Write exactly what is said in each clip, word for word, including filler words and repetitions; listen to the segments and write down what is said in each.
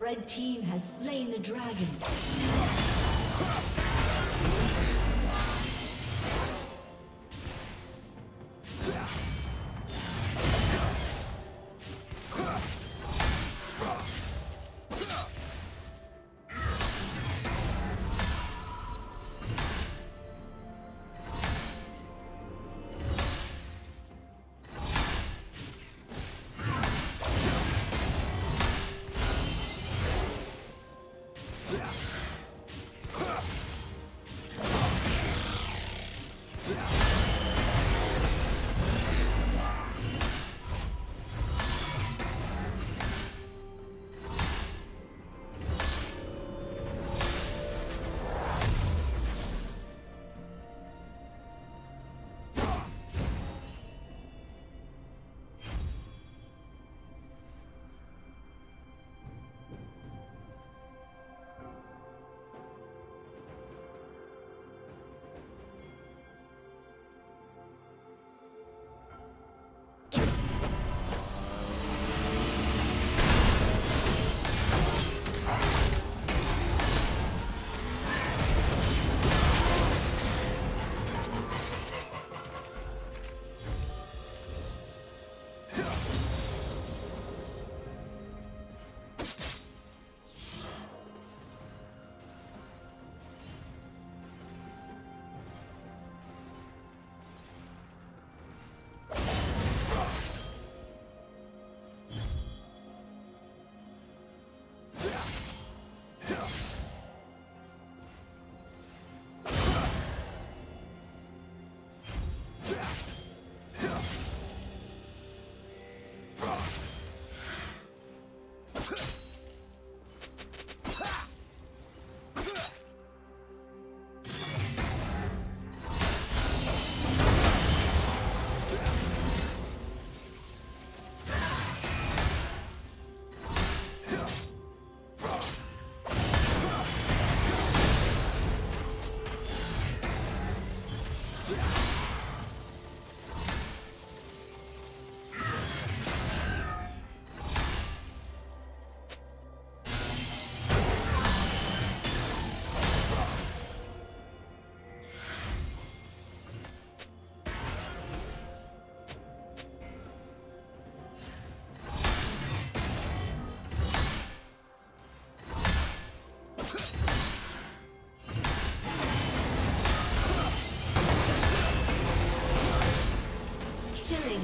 Red team has slain the dragon.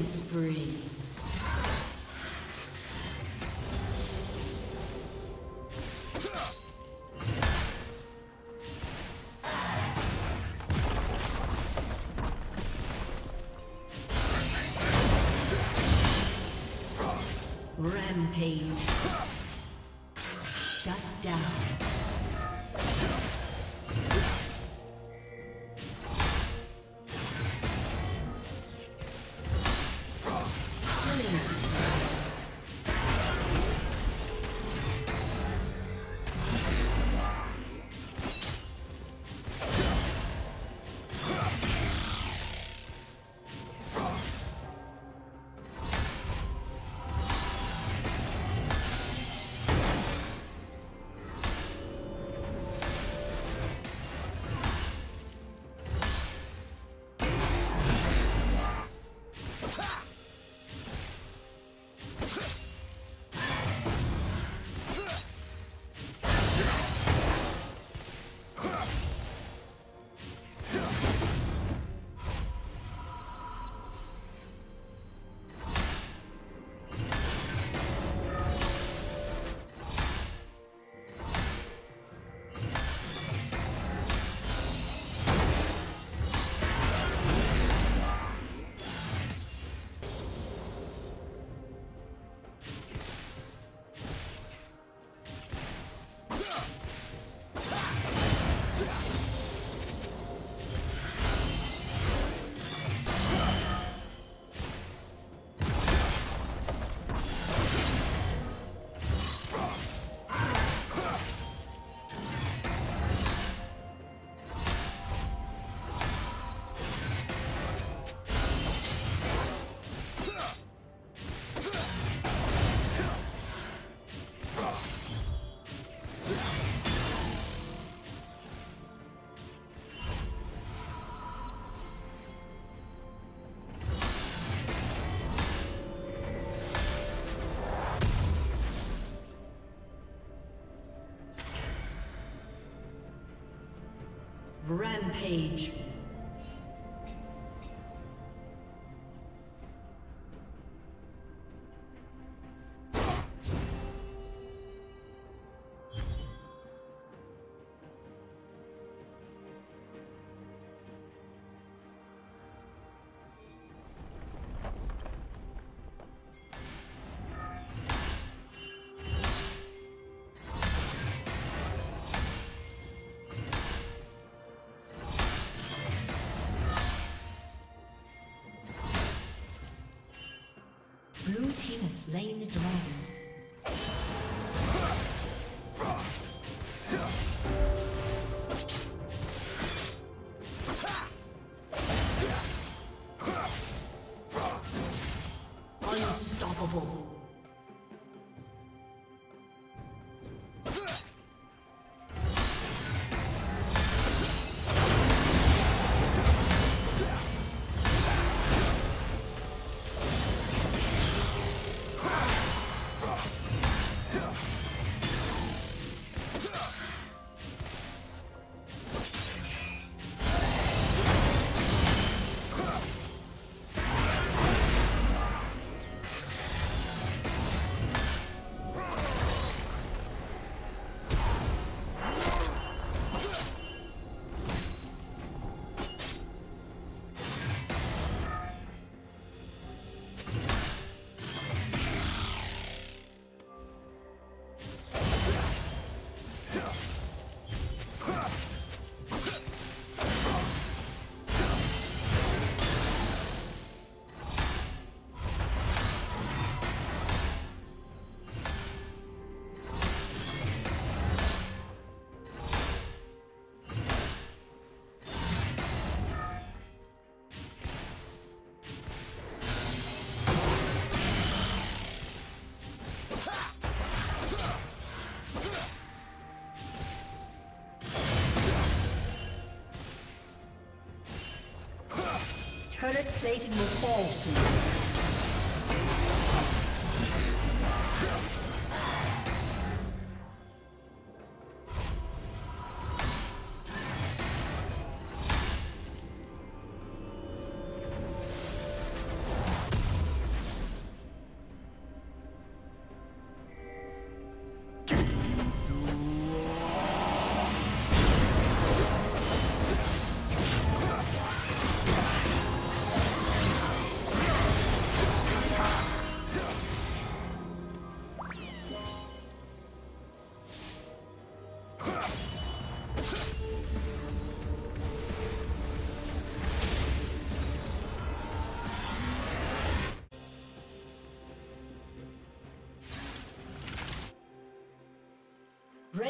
Killing spree. Rampage. Shut down. Rampage. Blue team has slain the dragon. Turret plating will fall soon.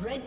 Red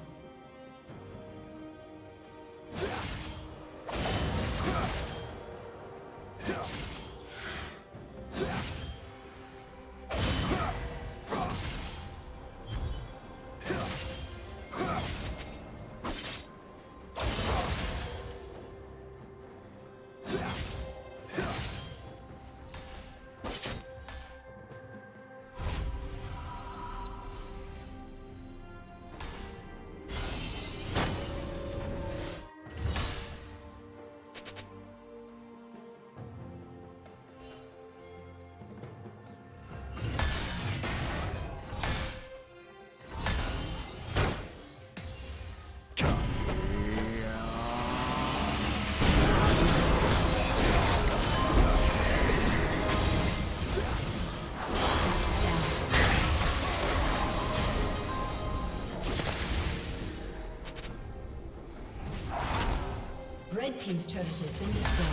Red team's turret has been destroyed.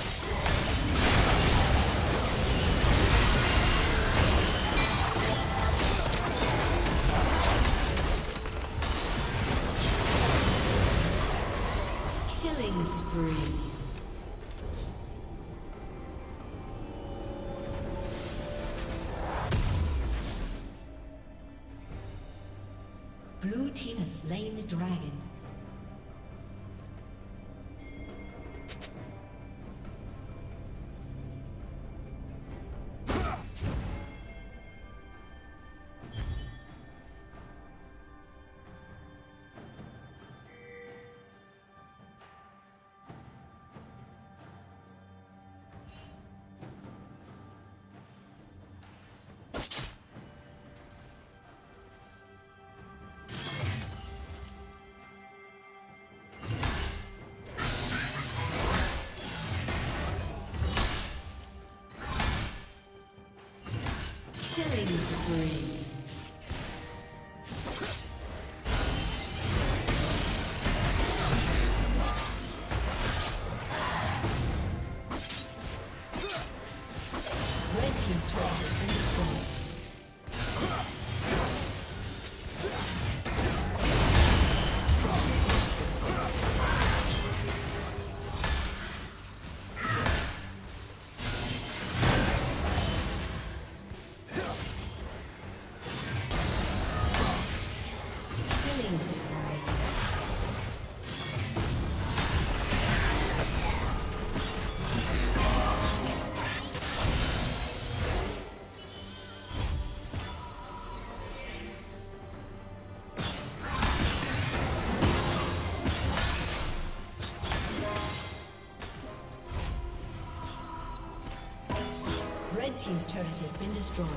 Blue team has slain the dragon. Killing spree. Red team's turret has been destroyed.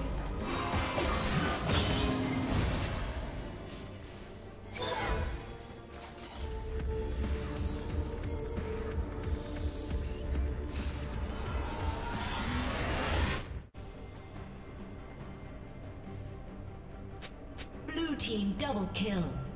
Blue team double kill.